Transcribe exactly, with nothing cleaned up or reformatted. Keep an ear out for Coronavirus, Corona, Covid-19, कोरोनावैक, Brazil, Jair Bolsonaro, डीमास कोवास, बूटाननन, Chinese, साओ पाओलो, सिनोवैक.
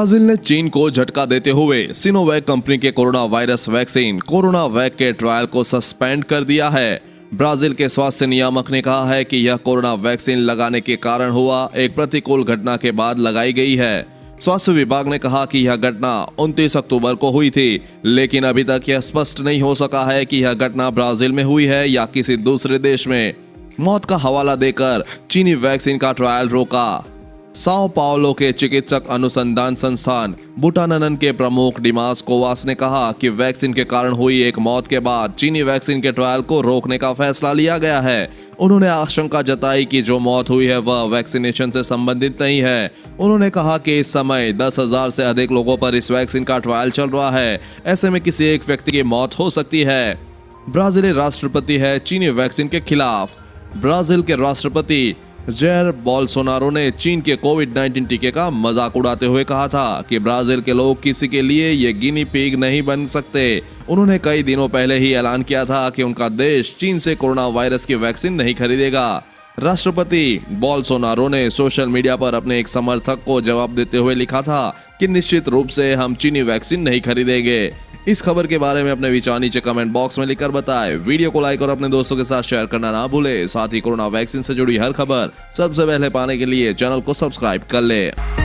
Brazil ने चीन को झटका देते हुए सिनोवैक कंपनी के कोरोना वायरस वैक्सीन कोरोनावैक के ट्रायल को सस्पेंड कर दिया है। ब्राजील के स्वास्थ्य नियामक ने कहा है कि यह कोरोना वैक्सीन लगाने के कारण हुआ एक प्रतिकूल घटना के बाद लगाई गई है। स्वास्थ्य विभाग ने कहा कि यह घटना उनतीस अक्टूबर को हुई थी, लेकिन अभी तक यह स्पष्ट नहीं हो सका है कि यह घटना ब्राजील में हुई है या किसी दूसरे देश में। मौत का हवाला देकर चीनी वैक्सीन का ट्रायल रोका। साओ पाओलो के चिकित्सक अनुसंधान संस्थान बूटाननन के प्रमुख डीमास कोवास ने कहा कि वैक्सीन के कारण हुई एक मौत के बाद चीनी वैक्सीन के ट्रायल को रोकने का फैसला लिया गया है। उन्होंने आशंका जताई कि जो मौत हुई है वह वैक्सीनेशन से संबंधित नहीं है। उन्होंने कहा कि इस समय दस हजार से अधिक लोगों पर इस वैक्सीन का ट्रायल चल रहा है, ऐसे में किसी एक व्यक्ति की मौत हो सकती है। ब्राजीली राष्ट्रपति है चीनी वैक्सीन के खिलाफ। ब्राजील के राष्ट्रपति जैर बोल्सोनारो ने चीन के कोविड नाइनटीन टीके का मजाक उड़ाते हुए कहा था कि ब्राजील के लोग किसी के लिए ये गिनी पिग नहीं बन सकते। उन्होंने कई दिनों पहले ही ऐलान किया था कि उनका देश चीन से कोरोना वायरस की वैक्सीन नहीं खरीदेगा। राष्ट्रपति बोल्सोनारो ने सोशल मीडिया पर अपने एक समर्थक को जवाब देते हुए लिखा था कि निश्चित रूप से हम चीनी वैक्सीन नहीं खरीदेंगे। इस खबर के बारे में अपने विचार नीचे कमेंट बॉक्स में लिखकर बताएं। वीडियो को लाइक और अपने दोस्तों के साथ शेयर करना ना भूलें। साथ ही कोरोना वैक्सीन से जुड़ी हर खबर सबसे पहले पाने के लिए चैनल को सब्सक्राइब कर लें।